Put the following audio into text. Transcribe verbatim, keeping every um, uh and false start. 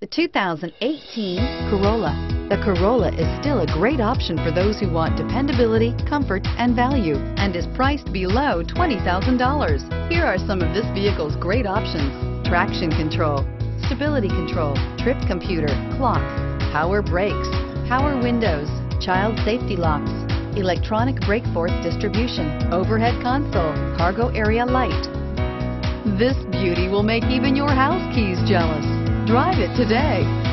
The two thousand eighteen Corolla. The Corolla is still a great option for those who want dependability, comfort, and value, and is priced below twenty thousand dollars. Here are some of this vehicle's great options: traction control, stability control, trip computer, clock, power brakes, power windows, child safety locks, electronic brake force distribution, overhead console, cargo area light. This beauty will make even your house keys jealous. Drive it today.